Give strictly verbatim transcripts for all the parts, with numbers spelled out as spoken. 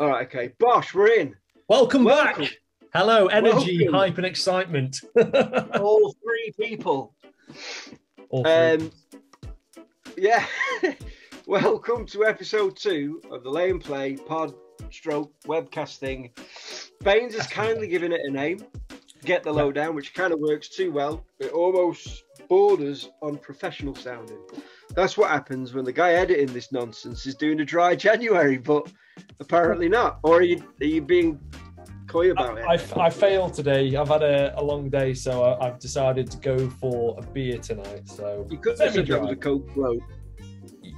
All right, okay. Bosh, we're in. Welcome, Welcome. back. Hello, energy, Welcome. hype and excitement. All three people. All three. Um, yeah. Welcome to episode two of the LayNPlay pod stroke webcast thing. Baines has kindly given it a name, Get The Lowdown, which kind of works too well. It almost borders on professional sounding. That's what happens when the guy editing this nonsense is doing a dry January, but apparently not. Or are you, are you being coy about I, it? I, I failed today. I've had a, a long day, so I, I've decided to go for a beer tonight. So you could have said that was a Coke float.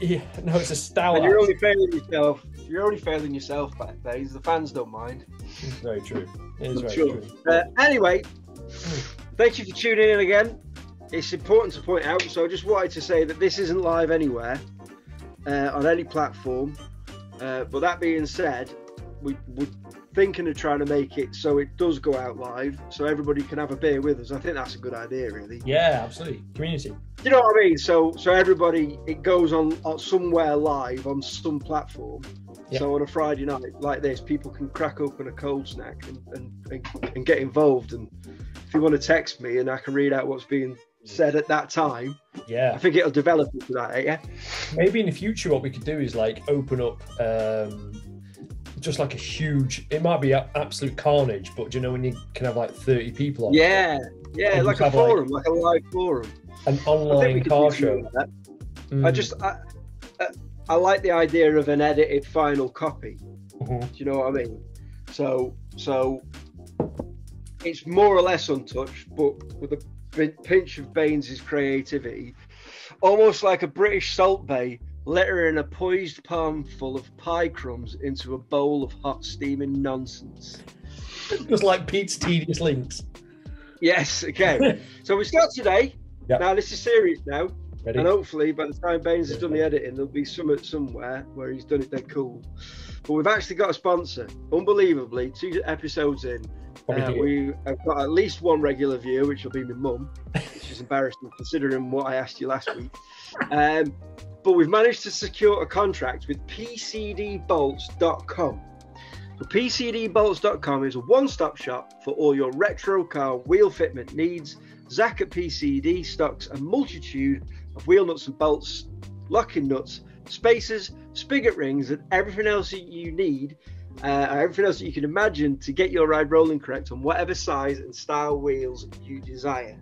Yeah, no, it's a stout. And you're only failing yourself. You're only failing yourself back there. The fans don't mind. It's very true. It is very true. true. Uh, anyway, thank you for tuning in again. It's important to point out, so I just wanted to say that this isn't live anywhere uh, on any platform. Uh, but that being said, we, we're thinking of trying to make it so it does go out live, so everybody can have a beer with us. I think that's a good idea, really. Yeah, absolutely. Community. You know what I mean? So, so everybody, it goes on, on somewhere live on some platform. Yep. So on a Friday night like this, people can crack open a cold snack and, and, and, and get involved. And if you want to text me, and I can read out what's being said at that time. Yeah, I think it'll develop into that. Yeah, maybe in the future what we could do is like open up um just like a huge, it might be absolute carnage, but do you know when you can have like thirty people on? Yeah, yeah, like a forum, like, like a live forum, an online car show. mm. I just I, I I like the idea of an edited final copy. Mm-hmm. Do you know what I mean? So so it's more or less untouched, but with a pinch of Baines's creativity, almost like a British salt bay littering a poised palm full of pie crumbs into a bowl of hot steaming nonsense. Just like Pete's tedious links. Yes. Okay. So we start today. Yep. Now this is serious now. Ready? And hopefully by the time Baines has done the editing, there'll be somewhere somewhere where he's done it dead cool. But we've actually got a sponsor. Unbelievably, two episodes in, Uh, we have got at least one regular viewer, which will be my mum, which is embarrassing considering what I asked you last week. Um, but we've managed to secure a contract with P C D Bolts dot com. So P C D Bolts dot com is a one-stop shop for all your retro car wheel fitment needs. Zach at P C D stocks a multitude of wheel nuts and bolts, locking nuts, spacers, spigot rings, and everything else that you need. Uh, everything else that you can imagine to get your ride rolling correct on whatever size and style wheels you desire.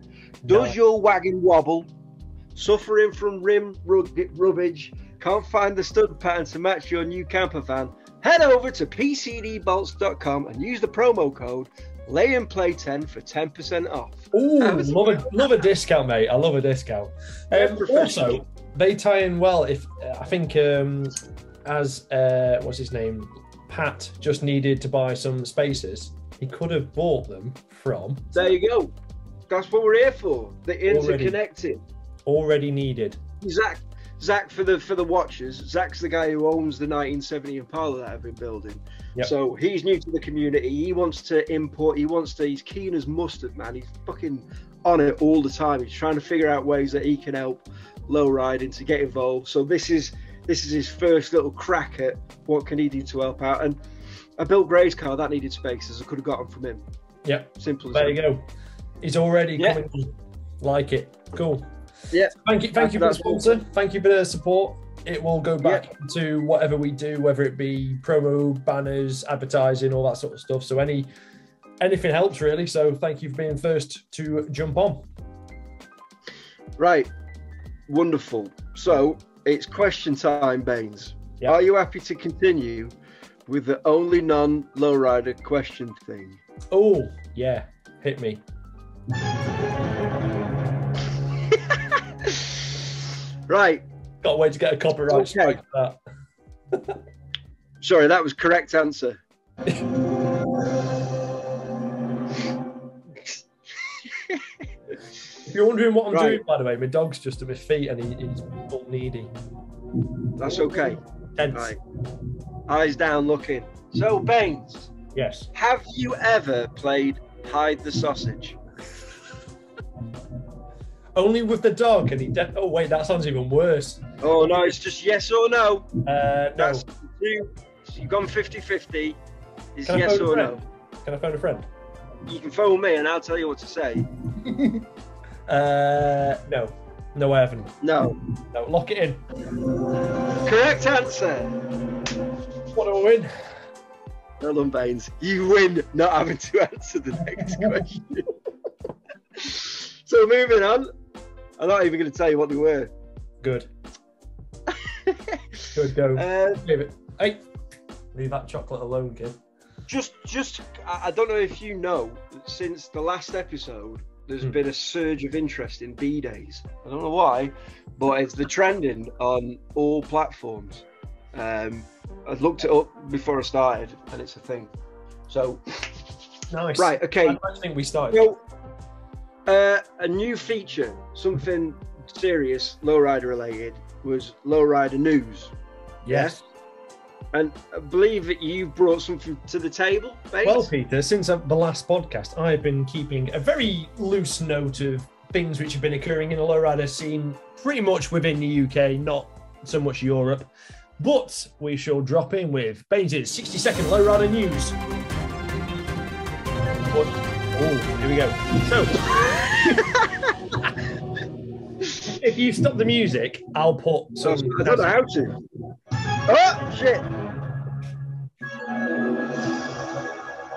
Does no. your wagon wobble? Suffering from rim rubbage? Can't find the stud pattern to match your new camper van? Head over to P C D bolts dot com and use the promo code LayNPlay ten for ten percent off. Ooh, love a, love a discount, mate. I love a discount. Um, also, they tie in well. If uh, I think um, as, uh, what's his name? Pat just needed to buy some spacers. He could have bought them from... There you go. That's what we're here for. They're interconnected. Already, already needed. Zach, Zach for the for the watchers. Zach's the guy who owns the nineteen seventy Impala that I've been building. Yep. So he's new to the community. He wants to import. He wants to... He's keen as mustard, man. He's fucking on it all the time. He's trying to figure out ways that he can help low riding to get involved. So this is... This is his first little crack at what can he do to help out. And I built Gray's car that needed spacers. I could have got them from him. Yeah, simple as that. There you go. He's already yeah. coming. Like it. Cool. Yeah. Thank you. Thank you for the sponsor. Thank you for the support. It will go back yeah. into whatever we do, whether it be promo, banners, advertising, all that sort of stuff. So any anything helps really. So thank you for being first to jump on. Right. Wonderful. So. It's question time, Baines. Yep. Are you happy to continue with the only non-lowrider question thing? Oh, yeah. Hit me. Right. Can't wait to get a copyright strike for that. Sorry, that was correct answer. If you're wondering what I'm right. doing, by the way, my dog's just at my feet and he, he's butt needy. That's okay. Tense. Right. Eyes down looking. So, Baines. Yes. Have you ever played Hide the Sausage? Only with the dog and he... Oh, wait, that sounds even worse. Oh, no, it's just yes or no. Uh, no. That's two, It's, you've gone fifty fifty. It's yes or no. Can I phone a friend? You can phone me and I'll tell you what to say. uh, no. No, I haven't. No. No, lock it in. Correct answer. What do I win? Well done, Baines. You win not having to answer the next question. So moving on. I'm not even going to tell you what they were. Good. Good go. Uh, Leave it. Hey, leave that chocolate alone, kid. Just, just. I don't know if you know, since the last episode, there's hmm. been a surge of interest in B-Days. I don't know why, but it's the trending on all platforms. Um, I looked it up before I started, and it's a thing. So, nice. Right, okay. I think we started. You know, uh, a new feature, something serious, lowrider related, was lowrider news. Yes. Yeah? And I believe that you brought something to the table, mate. Well, Peter, since the last podcast, I've been keeping a very loose note of things which have been occurring in the lowrider scene, pretty much within the U K, not so much Europe. But we shall drop in with Baines' sixty second lowrider news. But, oh, here we go. So, if you stop the music, I'll put some. I don't know how to. Oh, shit.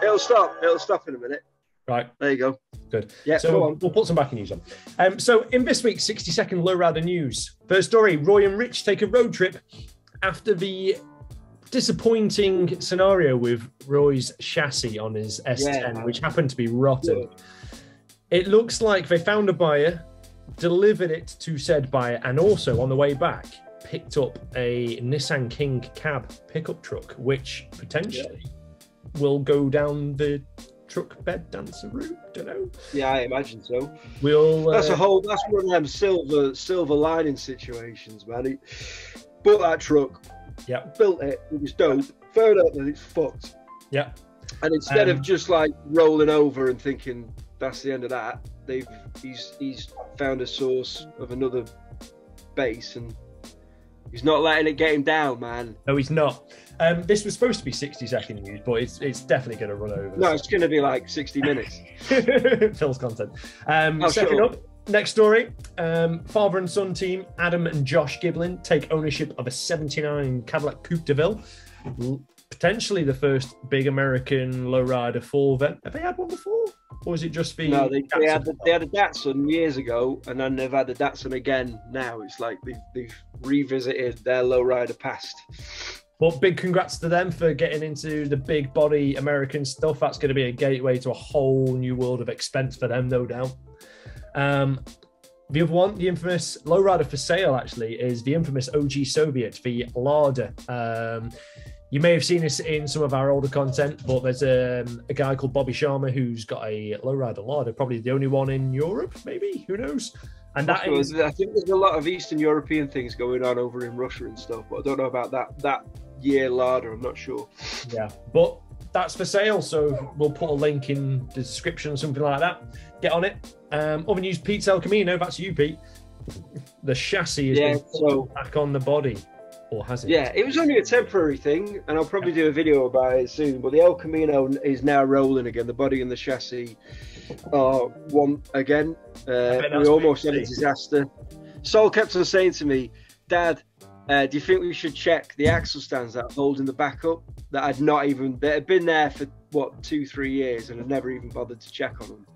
It'll stop. It'll stop in a minute. Right. There you go. Good. Yeah, so we'll, we'll put some backing news on. Um, so, in this week's sixty second lowrider news, first story, Roy and Rich take a road trip. After the disappointing scenario with Roy's chassis on his S ten, yeah, which happened to be rotten, it looks like they found a buyer, delivered it to said buyer, and also on the way back, picked up a Nissan King cab pickup truck, which potentially yeah. will go down the truck bed dancer route. Don't know. Yeah, I imagine so. We'll. That's uh, a whole. That's one of them silver silver lining situations, man. It, Bought that truck, yeah. built it, it was dope, found out that it's fucked. Yeah. And instead um, of just like rolling over and thinking that's the end of that, they've he's he's found a source of another base and he's not letting it get him down, man. No, he's not. Um, this was supposed to be sixty second news, but it's it's definitely going to run over. No, it's going to be like sixty minutes. Phil's content. Um, oh, second sure. up. Next story, um, father and son team, Adam and Josh Giblin, take ownership of a seventy nine Cadillac Coupe de Ville, potentially the first big American lowrider for them. Have they had one before? Or is it just the... No, they, they, had, the, they had a Datsun years ago, and then they've had a Datsun again now. It's like they've, they've revisited their lowrider past. Well, big congrats to them for getting into the big body American stuff. That's going to be a gateway to a whole new world of expense for them, no doubt. Um, the other one, the infamous lowrider for sale, actually, is the infamous O G Soviet, the Lada. Um, you may have seen this in some of our older content, but there's um, a guy called Bobby Sharma who's got a lowrider Lada, probably the only one in Europe, maybe, who knows? And that Russia, is, I think there's a lot of Eastern European things going on over in Russia and stuff, but I don't know about that that year Lada, I'm not sure. Yeah, but that's for sale, so we'll put a link in the description, something like that. Get on it. Um, other news, Pete's El Camino, that's you, Pete. The chassis is yeah, so, back on the body, or has it? Yeah, it was only a temporary thing, and I'll probably yeah. do a video about it soon, but the El Camino is now rolling again. The body and the chassis are one again. Uh, we almost had a disaster. Saul kept on saying to me, Dad, uh, do you think we should check the axle stands that are holding the back up? That I'd not even, that had been there for, what, two, three years, and I'd never even bothered to check on them.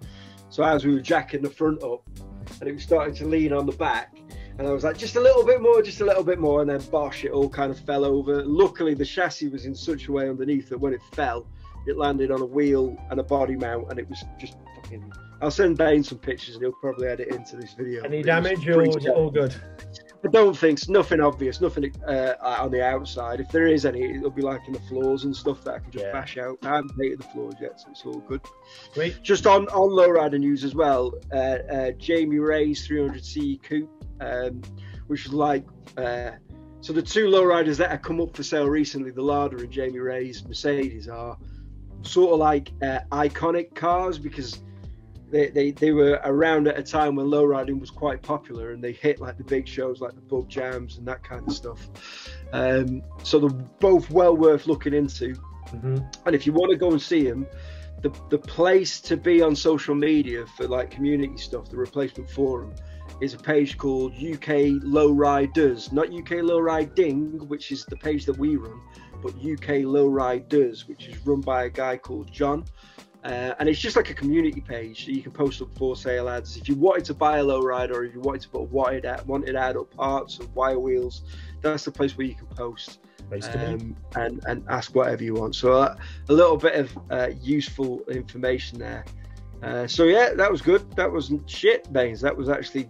So as we were jacking the front up and it was starting to lean on the back and I was like, just a little bit more, just a little bit more. And then bosh, it all kind of fell over. Luckily, the chassis was in such a way underneath that when it fell, it landed on a wheel and a body mount. And it was just fucking, I'll send Bain some pictures and he'll probably edit into this video. Any damage or was it all good? I don't think so. Nothing obvious, nothing uh, on the outside. If there is any, it'll be like in the floors and stuff that I can just yeah. bash out. I haven't painted the floors yet, so it's all good. Great. Just on, on lowrider news as well, uh, uh, Jamie Ray's three hundred C coupe, um, which is like... Uh, so the two lowriders that have come up for sale recently, the Lada and Jamie Ray's Mercedes, are sort of like uh, iconic cars because They, they, they were around at a time when lowriding was quite popular, and they hit like the big shows like the pub jams and that kind of stuff. Um, so they're both well worth looking into. Mm-hmm. And if you want to go and see them, the, the place to be on social media for like community stuff, the replacement forum, is a page called U K Lowriders, not U K Lowriding, which is the page that we run, but U K Lowriders, which is run by a guy called John. Uh, and it's just like a community page. So you can post up for sale ads. If you wanted to buy a lowrider, or if you wanted to put a wanted ad, wanted ad or parts or wire wheels, that's the place where you can post um, and, and ask whatever you want. So uh, a little bit of uh, useful information there. Uh, so yeah, that was good. That wasn't shit, Baines. That was actually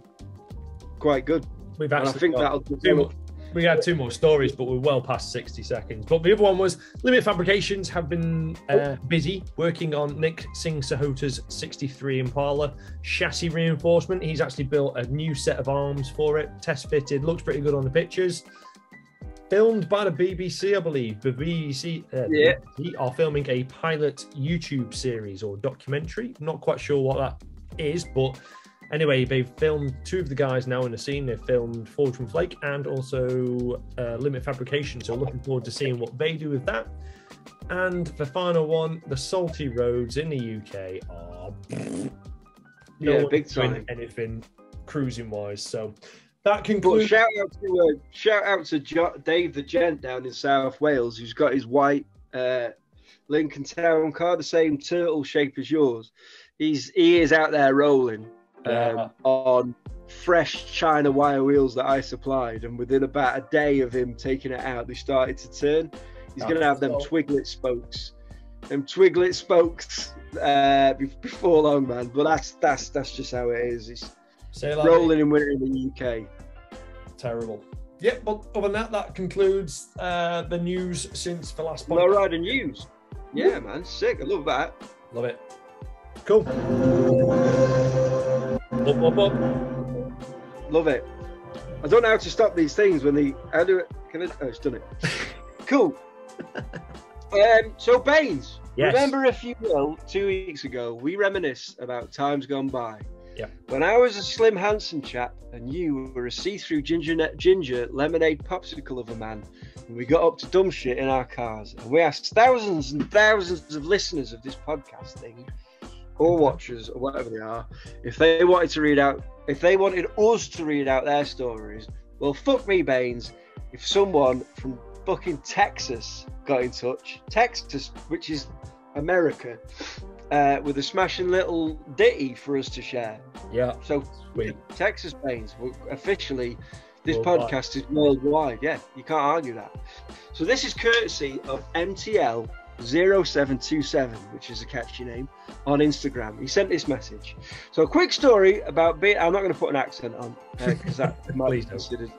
quite good. We've actually and I think that'll do much. We had two more stories, but we're well past sixty seconds. But the other one was Limit Fabrications have been uh, busy working on Nick Singh Sahota's sixty-three Impala chassis reinforcement. He's actually built a new set of arms for it, test fitted, looks pretty good on the pictures. Filmed by the B B C, I believe. The B B C uh, yeah. are filming a pilot YouTube series or documentary. I'm not quite sure what that is, but... Anyway, they've filmed two of the guys now in the scene. They've filmed Forge from Flake and also uh, Limit Fabrication. So looking forward to seeing what they do with that. And the final one, the salty roads in the U K are no yeah, big time. Anything cruising wise. So that concludes. Shout out to uh, shout out to jo Dave the Gent down in South Wales, who's got his white uh, Lincoln Town car, the same turtle shape as yours. He's he is out there rolling. Yeah. Um, on fresh China wire wheels that I supplied, and within about a day of him taking it out, they started to turn. He's oh, going to have them twiglet spokes, them twiglet spokes uh, before long, man. But that's that's that's just how it is. It's so like rolling and winning in the U K. Terrible. Yep. But other than that, that concludes uh, the news since the last. Low rider news. Yeah, yeah, man, sick. I love that. Love it. Cool. Up, up, up. Love it. I don't know how to stop these things when they. How do it? Can I? Oh, it's done it. Cool. um, so, Baines, yes. Remember, if you will, two weeks ago, we reminisced about times gone by. Yeah. When I was a slim, handsome chap and you were a see through ginger, ginger lemonade popsicle of a man, and we got up to dumb shit in our cars, and we asked thousands and thousands of listeners of this podcast thing, or watchers, or whatever they are, if they wanted to read out, if they wanted us to read out their stories, well, fuck me, Baines, if someone from fucking Texas got in touch, Texas, which is America, uh, with a smashing little ditty for us to share. Yeah. So, sweet. Texas, Baines, officially, this worldwide. Podcast is worldwide. Yeah, you can't argue that. So this is courtesy of M T L zero seven two seven, which is a catchy name, on Instagram. He sent this message. So, a quick story about being. I'm not going to put an accent on because uh, that might be considered.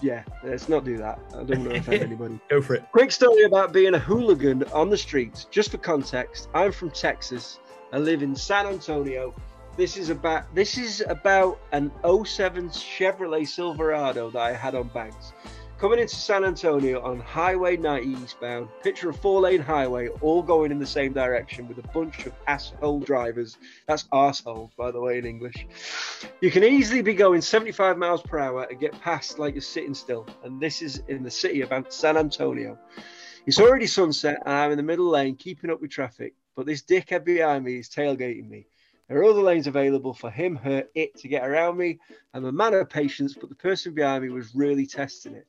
Yeah, let's not do that. I don't want to offend anybody. Go for it. Quick story about being a hooligan on the streets. Just for context, I'm from Texas. I live in San Antonio. This is about this is about an oh seven Chevrolet Silverado that I had on Banks. Coming into San Antonio on Highway ninety eastbound, picture a four-lane highway all going in the same direction with a bunch of asshole drivers. That's arseholes, by the way, in English. You can easily be going seventy-five miles per hour and get past like you're sitting still. And this is in the city of San Antonio. It's already sunset and I'm in the middle lane keeping up with traffic, but this dickhead behind me is tailgating me. There are other lanes available for him, her, it to get around me. I'm a man of patience, but the person behind me was really testing it.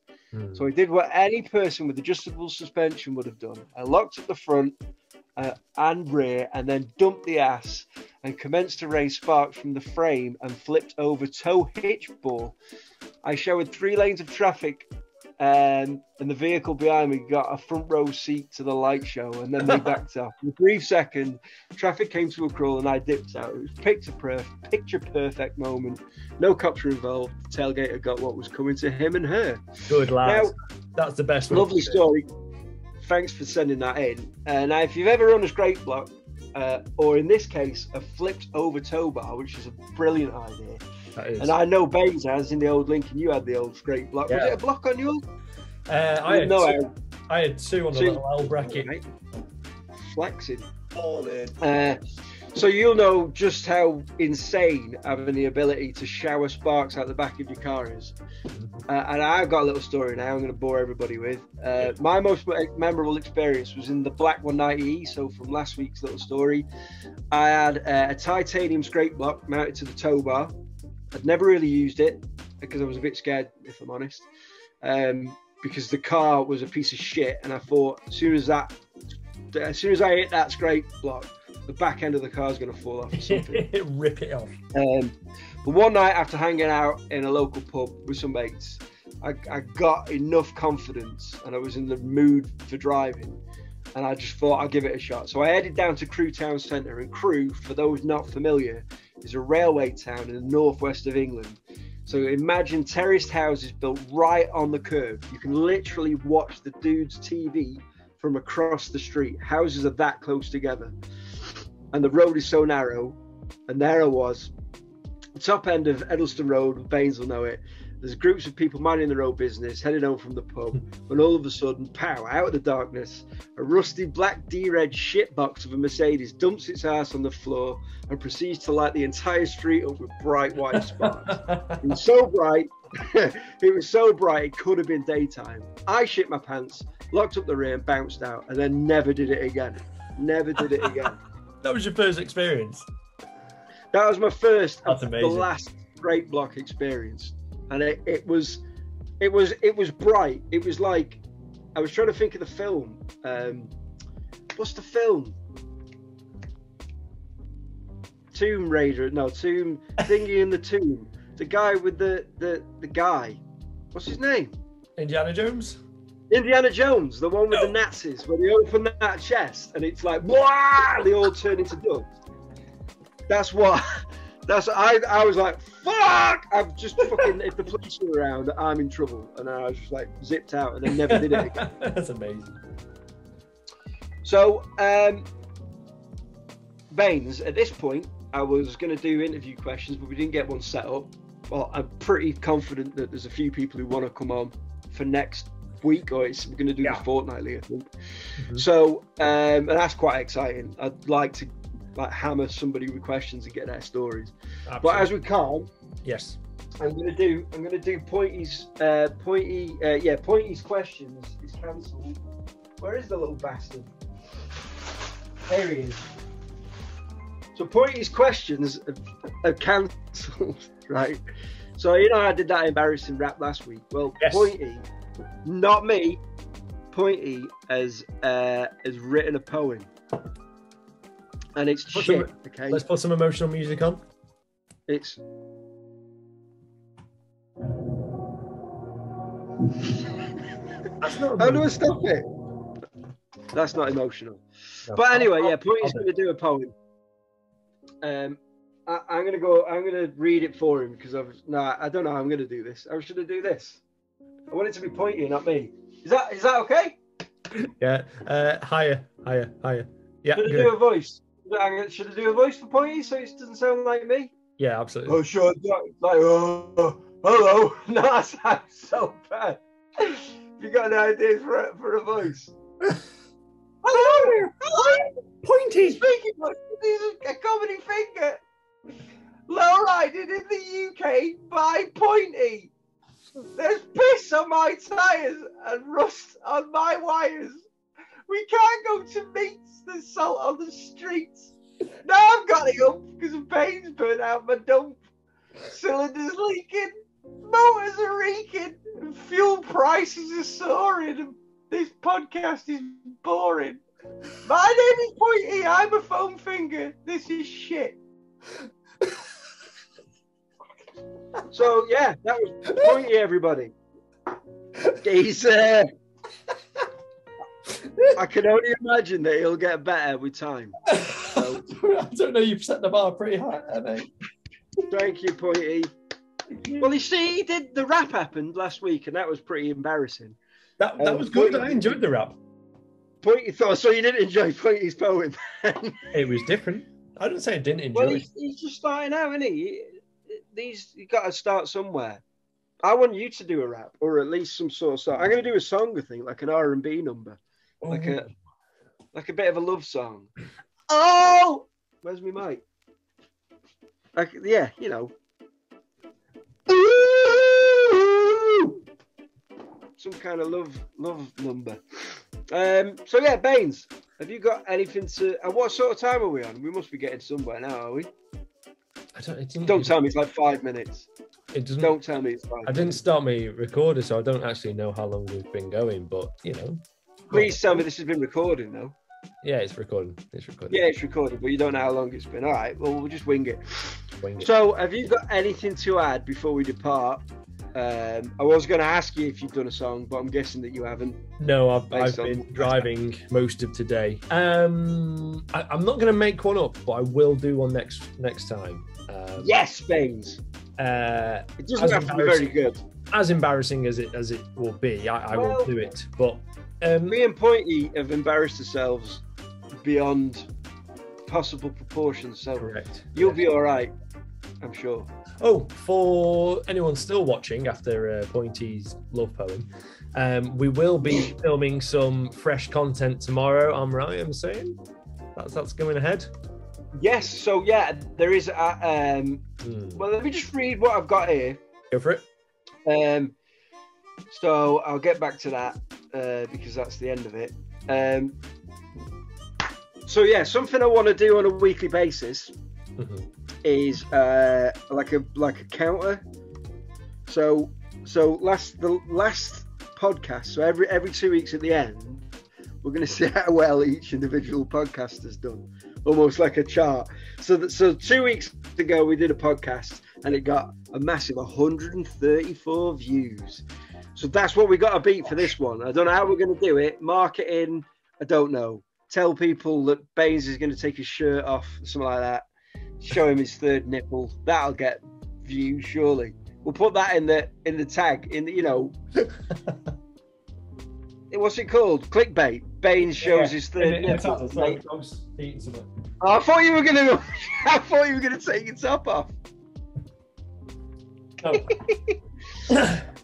So I did what any person with adjustable suspension would have done. I locked at the front uh, and rear and then dumped the ass and commenced to raise sparks from the frame and flipped over tow hitch ball. I showered three lanes of traffic and, and the vehicle behind me got a front row seat to the light show and then they backed off. In a brief second, traffic came to a crawl and I dipped out. It was picture perfect, picture perfect moment. No cops were involved. The tailgater got what was coming to him and her. Good lads. Now, that's the best. Lovely story. Thanks for sending that in. And uh, if you've ever run a scrape block, uh, or in this case, a flipped over tow bar, which is a brilliant idea. And I know Baines has in the old Lincoln. You had the old scrape block. Yeah. Was it a block on you? Uh, I, I, had no two, I had two on the two. Little L bracket. Flexing. Oh, uh, So you'll know just how insane having the ability to shower sparks out the back of your car is. Uh, and I've got a little story now I'm going to bore everybody with. Uh, my most memorable experience was in the black one ninety E, so from last week's little story. I had uh, a titanium scrape block mounted to the tow bar. I'd never really used it because I was a bit scared, if I'm honest, um, because the car was a piece of shit. And I thought as soon as that, as soon as I hit that scrape block, the back end of the car is going to fall off or something. Rip it off. Um, but one night after hanging out in a local pub with some mates, I, I got enough confidence and I was in the mood for driving. And I just thought I'd give it a shot. So I headed down to Crewe town centre. And Crewe, for those not familiar, is a railway town in the northwest of England. So imagine terraced houses built right on the curve. You can literally watch the dude's T V from across the street. Houses are that close together. And the road is so narrow, and there I was, the top end of Edleston Road, Baines will know it. There's groups of people minding their own business, headed home from the pub, when all of a sudden, pow, out of the darkness, a rusty black D-red shitbox of a Mercedes dumps its ass on the floor and proceeds to light the entire street up with bright white sparks. It was so bright, it was so bright, it could have been daytime. I shit my pants, locked up the rear, and bounced out, and then never did it again. Never did it again. That was your first experience? That was my first and the last scrape block experience. And it, it was it was it was bright. It was like I was trying to think of the film. Um what's the film? Tomb Raider, no, Tomb Thingy in the Tomb. The guy with the, the the guy. What's his name? Indiana Jones? Indiana Jones, the one with oh. the Nazis, where they open that chest and it's like, wah, they all turn into ducks. That's what, that's, I, I was like, fuck, I've just fucking, if the police were around, I'm in trouble. And I was just like, zipped out and then never did it again. That's amazing. So, um, Baines, at this point, I was going to do interview questions, but we didn't get one set up. Well, I'm pretty confident that there's a few people who want to come on for next week, or it's we're going to do yeah. this fortnightly, I think. Mm-hmm. So um and that's quite exciting. I'd like to like hammer somebody with questions and get their stories. Absolutely. But as we can, yes, I'm going to do I'm going to do Pointy's uh Pointy uh yeah Pointy's questions is cancelled. Where is the little bastard? There he is. So Pointy's questions are, are cancelled, right? So you know I did that embarrassing rap last week. Well, yes. Pointy. Not me. Pointy has uh, has written a poem, and it's put shit. Some, okay, let's put some emotional music on. It's. That's not How do I stop it? That's not emotional. No, but anyway, I'll, yeah, Pointy's going to do a poem. Um, I, I'm gonna go. I'm gonna read it for him because I've no. Nah, I don't know how I'm gonna do this. How should I do this? I want it to be Pointy, not me. Is that is that okay? Yeah. Uh, higher, higher, higher. Yeah. Should I do a voice? Should I do a voice for Pointy so it doesn't sound like me? Yeah, absolutely. Oh sure. Like oh, hello. No, that sounds so bad. You got an idea for a, for a voice? Hello. Hello. Pointy. Speaking of, this is a comedy finger. Low riding in the U K by Pointy. There's piss on my tyres and rust on my wires. We can't go to meets, there's salt on the streets. Now I've got it up because Baines burnt out my dump. Cylinders leaking, motors are reeking, and fuel prices are soaring. And this podcast is boring. My name is Pointy, I'm a foam finger. This is shit. So yeah, that was Pointy, everybody. He's uh, I can only imagine that he'll get better with time. So, I don't know. You've set the bar pretty high, there, mate. Thank you, Pointy. Thank you. Well, you see, he did the rap happened last week, and that was pretty embarrassing. That that um, was good. Pointy, I enjoyed the rap. Pointy thought so. You didn't enjoy Pointy's poem. It was different. I didn't say I didn't enjoy. Well, he's, he's just starting out, isn't he? These you got to start somewhere. I want you to do a rap or at least some sort of song. I'm going to do a song, I think, like an R and B number, oh. like a like a bit of a love song. Oh, Where's me mate? Like, yeah, you know. Some kind of love love number. Um, so yeah, Baines, have you got anything to... And what sort of time are we on? We must be getting somewhere now, are we? I don't, it didn't, don't tell me it's like five minutes. It doesn't, don't tell me it's five I minutes. Didn't start my recorder, so I don't actually know how long we've been going, but, you know. Please tell me this has been recording, though. Yeah, it's recording. It's recording. Yeah, it's recording, but you don't know how long it's been. All right, well, we'll just wing it. Wing it. So, have you got anything to add before we depart? Um, I was going to ask you if you've done a song, but I'm guessing that you haven't. No, I've, I've been driving most of today. Um, I, I'm not going to make one up, but I will do one next next time. Um, yes, Baines. Uh, it doesn't have to be very good. As embarrassing as it as it will be, I, I well, will do it. But um, me and Pointy have embarrassed ourselves beyond possible proportions. So correct. You'll yeah. be all right, I'm sure. Oh, for anyone still watching after uh, Pointy's love poem, um, we will be filming some fresh content tomorrow. I'm right, I'm saying that's that's going ahead. Yes. So yeah, there is. A, um, mm. Well, let me just read what I've got here. Go for it. Um, so I'll get back to that uh, because that's the end of it. Um, so yeah, something I want to do on a weekly basis. Mm-hmm. Is uh like a like a counter. So so last the last podcast, so every every two weeks at the end, we're gonna see how well each individual podcast has done. Almost like a chart. So that so two weeks ago we did a podcast and it got a massive one hundred thirty-four views. So that's what we gotta beat for this one. I don't know how we're gonna do it. Marketing, I don't know. Tell people that Baines is gonna take his shirt off, something like that. Show him his third nipple. That'll get views, surely. We'll put that in the in the tag in the, you know. What's it called? Clickbait. Baines shows yeah, his third in, nipple. In the top, I'm eating something. I thought you were gonna. I thought you were gonna take your top off. No.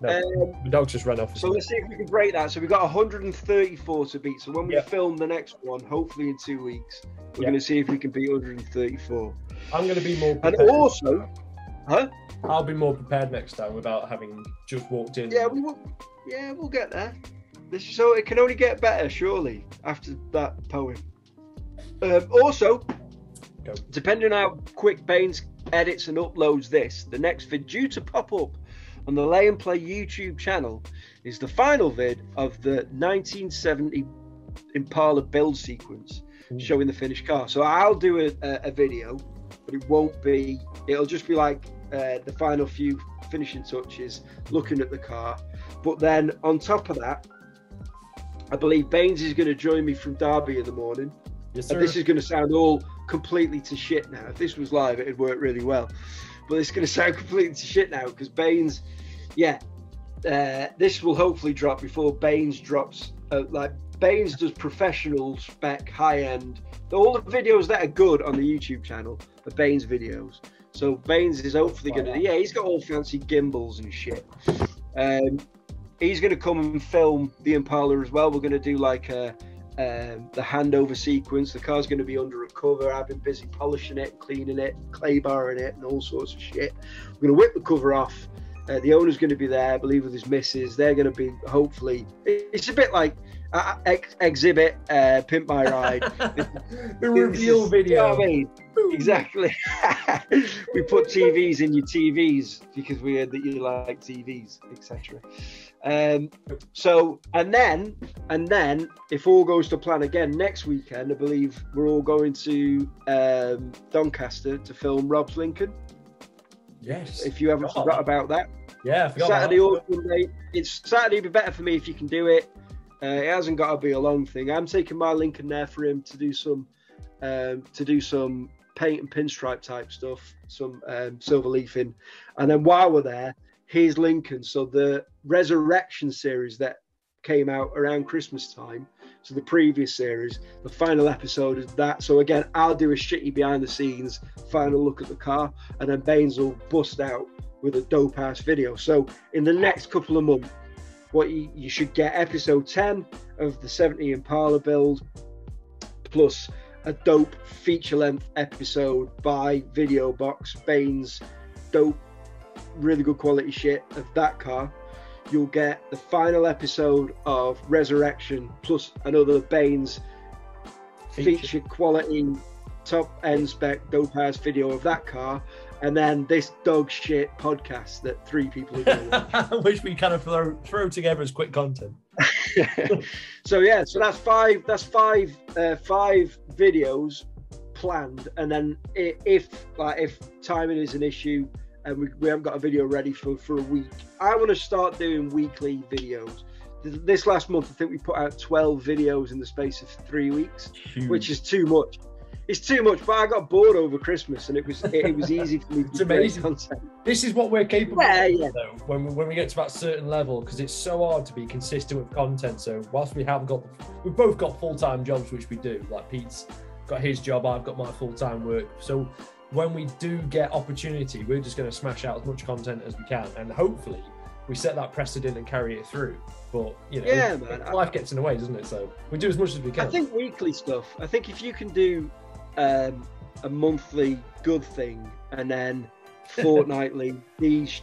No, um, the dog just ran off. So let's see if we can break that. So we've got one hundred thirty-four to beat. So when we yep. film the next one, hopefully in two weeks, we're yep. going to see if we can beat one hundred thirty-four. I'm going to be more prepared. And also, huh? I'll be more prepared next time without having just walked in. Yeah, we will, yeah, we'll get there. This, so it can only get better, surely, after that poem. Um, also, Go. depending on how quick Baines edits and uploads this, the next vid due to pop up on the Lay and Play YouTube channel is the final vid of the nineteen seventy Impala build sequence, mm. showing the finished car. So I'll do a, a, a video, but it won't be, it'll just be like uh, the final few finishing touches, looking at the car. But then on top of that, I believe Baines is going to join me from Derby in the morning. Yes, sir. And this is going to sound all completely to shit now. If this was live, it'd work really well. But it's going to sound completely to shit now because Baines, yeah, uh, this will hopefully drop before Baines drops. Uh, like Baines does professional spec, high end. All the videos that are good on the YouTube channel are Baines videos. So Baines is hopefully going to, yeah, he's got all fancy gimbals and shit. Um, he's going to come and film the Impala as well. We're going to do like a. Um, the handover sequence. The car's going to be under a cover. I've been busy polishing it, cleaning it, clay barring it, and all sorts of shit. We're going to whip the cover off. Uh, the owner's going to be there, I believe, with his missus. They're going to be, hopefully, it's a bit like uh, ex exhibit uh, Pimp My Ride. The reveal video. You know what I mean? Exactly. We put T Vs in your T Vs because we heard that you like T Vs, et cetera. Um, so, and then, and then, if all goes to plan again, next weekend, I believe we're all going to um, Doncaster to film Rob's Lincoln. Yes. If you haven't God. forgot about that. Yeah, I forgot Saturday or Sunday. It's Saturday would be better for me if you can do it. Uh, it hasn't got to be a long thing. I'm taking my Lincoln there for him to do some, um, to do some paint and pinstripe type stuff, some um, silver leafing. And then while we're there, here's Lincoln. So the Resurrection series that came out around Christmas time, so the previous series, the final episode is that. So again, I'll do a shitty behind the scenes final look at the car, and then Baines will bust out with a dope ass video. So in the next couple of months, what you, you should get episode ten of the seventy Impala build, plus a dope feature-length episode by Video Box Baines, dope, really good quality shit of that car. You'll get the final episode of Resurrection plus another Baines feature, feature quality, top-end spec, dope-ass video of that car. And then this dog shit podcast that three people are going to watch. Which we kind of throw, throw together as quick content. So yeah, so that's five. That's five. Uh, five videos planned, and then if like if timing is an issue and we, we haven't got a video ready for for a week, I want to start doing weekly videos. This last month, I think we put out twelve videos in the space of three weeks, Huge. which is too much. It's too much, but I got bored over Christmas, and it was it, it was easy for me to make content. This is what we're capable yeah, of yeah. though, when we, when we get to that certain level, because it's so hard to be consistent with content. So whilst we have got, we've both got full time jobs, which we do. Like Pete's got his job, I've got my full time work. So when we do get opportunity, we're just going to smash out as much content as we can, and hopefully we set that precedent and carry it through. But you know, yeah, man, life I, gets in the way, doesn't it? So we do as much as we can. I think weekly stuff. I think if you can do um a monthly good thing and then fortnightly these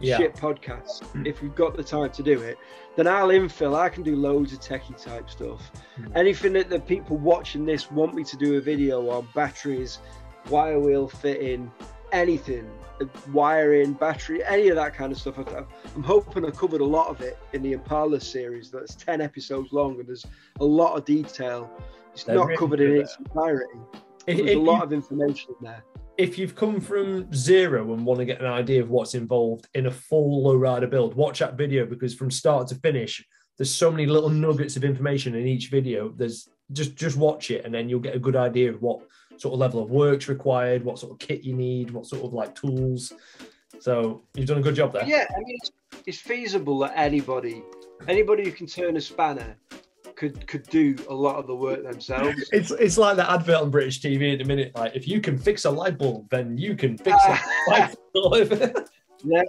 yeah. shit podcasts, if we've got the time to do it, then I'll infill. I can do loads of techie type stuff. Mm. Anything that the people watching this want me to do a video on, batteries, wire wheel fitting, anything, wiring, battery, any of that kind of stuff. I'm hoping I covered a lot of it in the Impala series. That's ten episodes long and there's a lot of detail. It's They're not really covered in its entirety. If, There's a lot you, of information there. If you've come from zero and want to get an idea of what's involved in a full lowrider build, watch that video, because from start to finish, there's so many little nuggets of information in each video. There's just just watch it, and then you'll get a good idea of what sort of level of work's required, what sort of kit you need, what sort of like tools. So you've done a good job there. Yeah, I mean, it's, it's feasible that anybody, anybody who can turn a spanner could could do a lot of the work themselves. It's it's like that advert on British T V at the minute. Like, if you can fix a light bulb, then you can fix uh, a light bulb. yeah,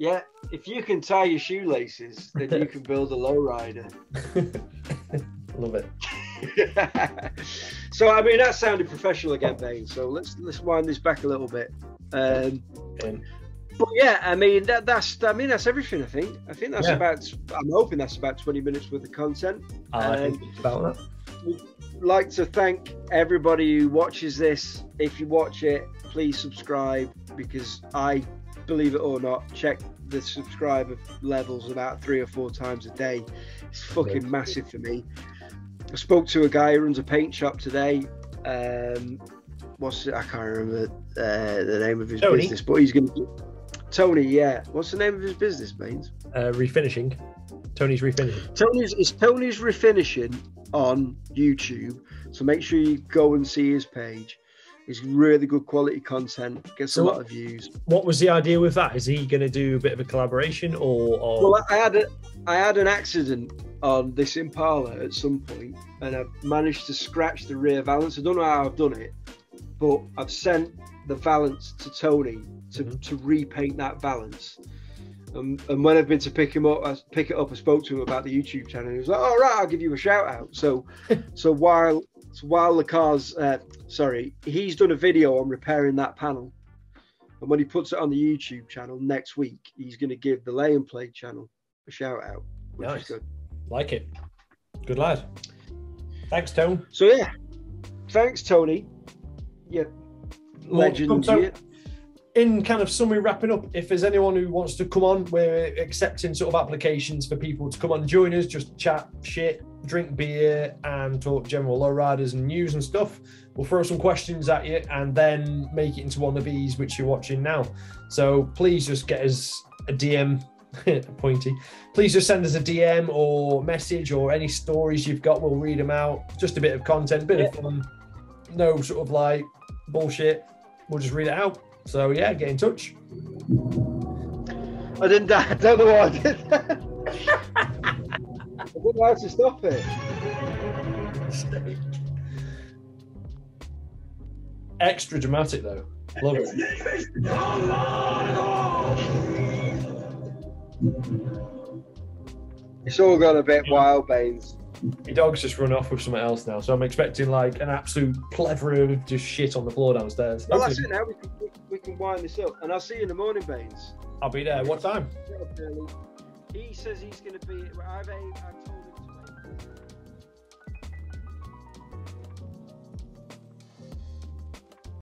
yeah. If you can tie your shoelaces, then you can build a lowrider. Love it. So I mean, that sounded professional again, Baines. So let's let's wind this back a little bit. Um, um But yeah, I mean that, that's I mean that's everything. I think I think that's yeah. about. I'm hoping that's about twenty minutes worth of content. I um, think about that. We'd like to thank everybody who watches this. If you watch it, please subscribe, because I, believe it or not, check the subscriber levels about three or four times a day. It's fucking yeah. massive for me. I spoke to a guy who runs a paint shop today. Um, what's it? I can't remember uh, the name of his Tony. business, but he's going to. Tony, yeah. What's the name of his business, Baines? Uh, refinishing. Tony's Refinishing. Tony's is Tony's Refinishing on YouTube. So make sure you go and see his page. It's really good quality content. Gets so a lot of views. What was the idea with that? Is he going to do a bit of a collaboration, or? or... Well, I had a, I had an accident on this Impala at some point, and I've managed to scratch the rear valance. I don't know how I've done it, but I've sent the valance to Tony to, mm-hmm. to repaint that valance. Um, and when I've been to pick him up, I pick it up, I spoke to him about the YouTube channel. He was like, all right, I'll give you a shout out. So, so while, so while the car's, uh, sorry, he's done a video on repairing that panel. And when he puts it on the YouTube channel next week, he's going to give the Lay and Play channel a shout out. Which nice. Is good. Like it. Good lad. Thanks, Tony. So yeah, thanks, Tony. Yeah. Legend. Well, in kind of summary, wrapping up, if there's anyone who wants to come on, we're accepting sort of applications for people to come on and join us, just chat shit, drink beer, and talk general lowriders and news and stuff. We'll throw some questions at you and then make it into one of these which you're watching now. So please just get us a D M, Pointy. Please just send us a D M or message or any stories you've got. We'll read them out. Just a bit of content, bit yeah. of fun. No sort of like bullshit. We'll just read it out. So yeah, get in touch. I didn't I don't know why I did that. I didn't know how to stop it. Extra dramatic though. Love it. It's all gone a bit yeah. wild, Baines. your dog's just run off with something else now. So I'm expecting like an absolute plethora of just shit on the floor downstairs. Well, that's it now. We can, we, we can wind this up. And I'll see you in the morning, Baines. I'll be there. What time? He says he's going to be... I've, I've told